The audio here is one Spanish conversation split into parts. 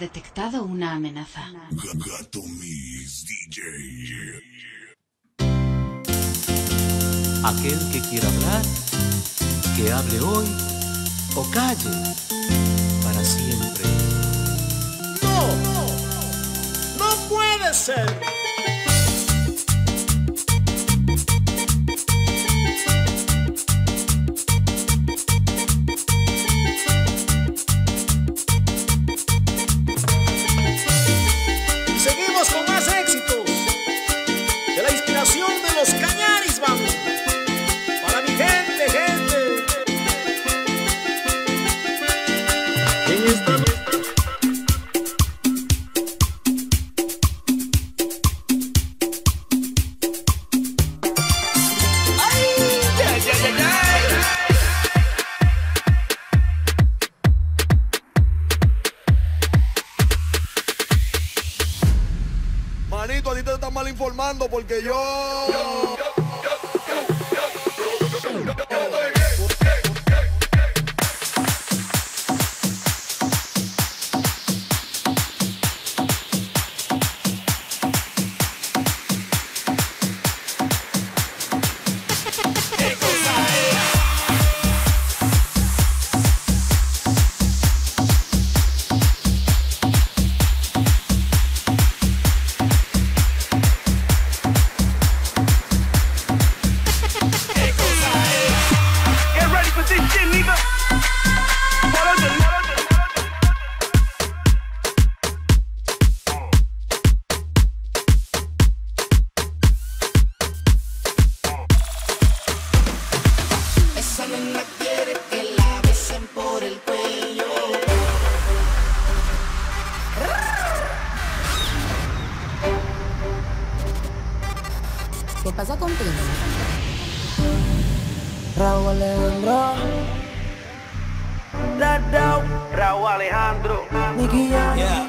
detectado una amenaza. Gato Mix DJ. Aquel que quiera hablar, que hable hoy o calle para siempre. No, no, no puede ser. Manito, a ti te están mal informando porque yo... ¿Qué pasa contigo? Raúl Alejandro. Raúl Alejandro. Yeah.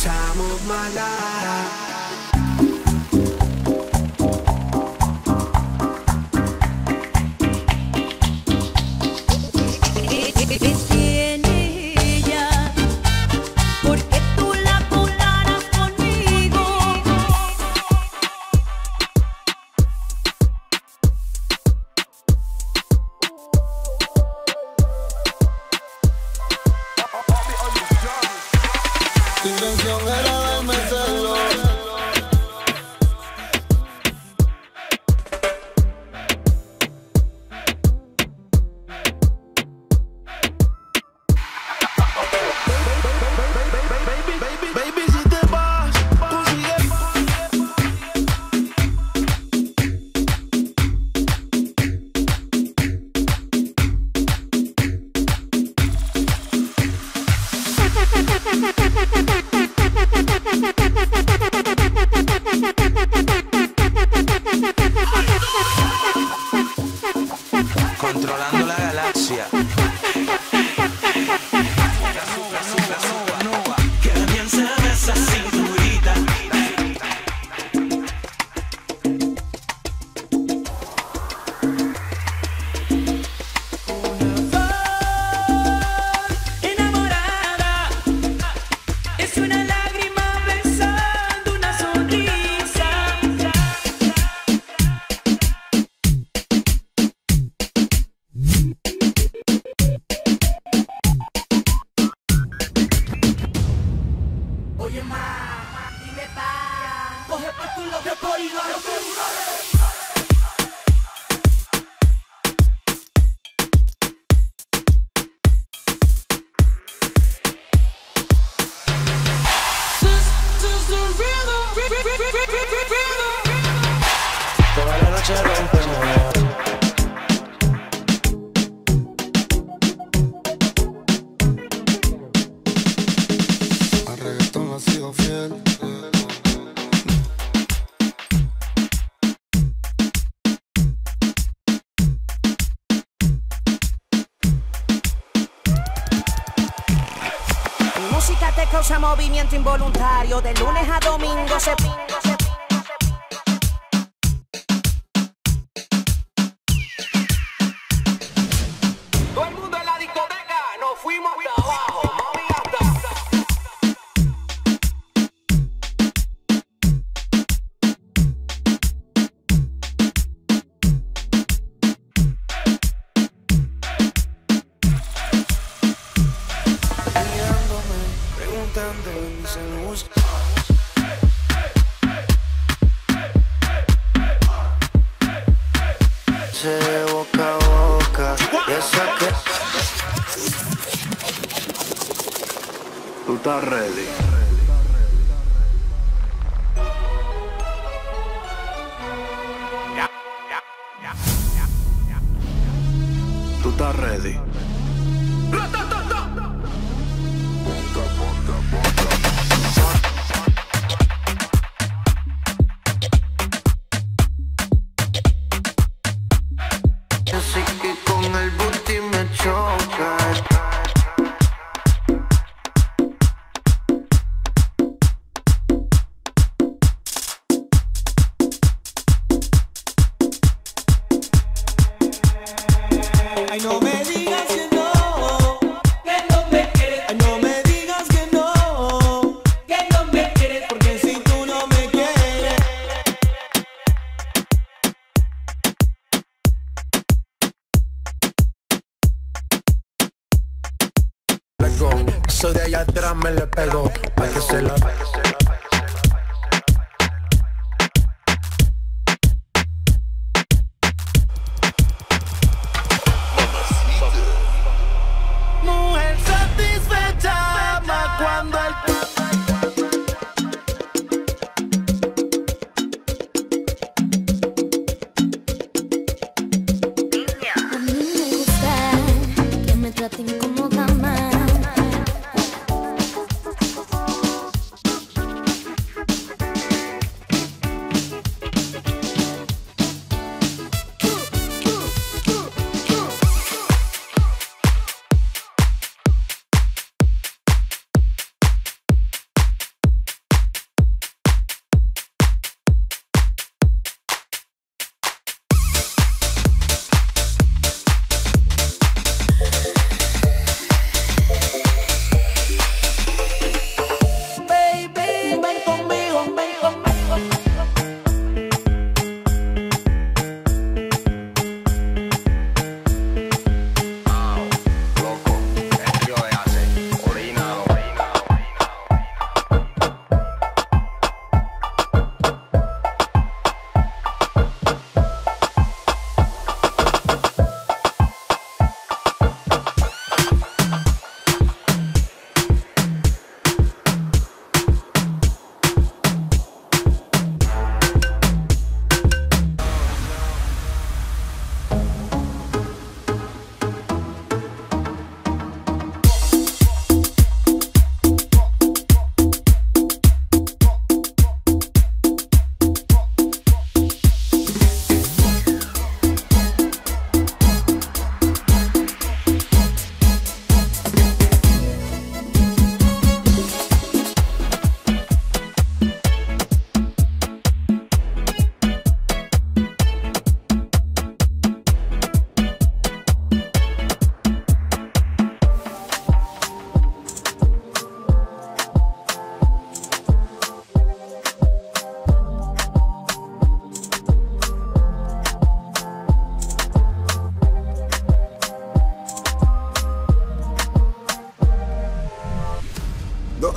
Time of my life. Controlando la galaxia. Nova, que también se ve esa cinturita. Una flor enamorada. te causa movimiento involuntario. De lunes a domingo se pinga. Todo el mundo en la discoteca, nos fuimos hasta abajo. Tú estás ready. Tú estás ready. Soy de allá atrás, me le pego, pa' que se la... Mujer satisfecha, más cuando el...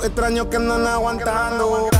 Extraños que andan aguantando.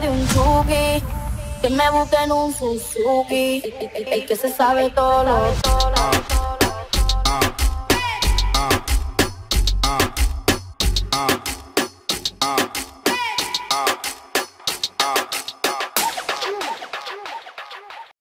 De un Yuki, que me busque en un Suzuki, el que se sabe todo lo.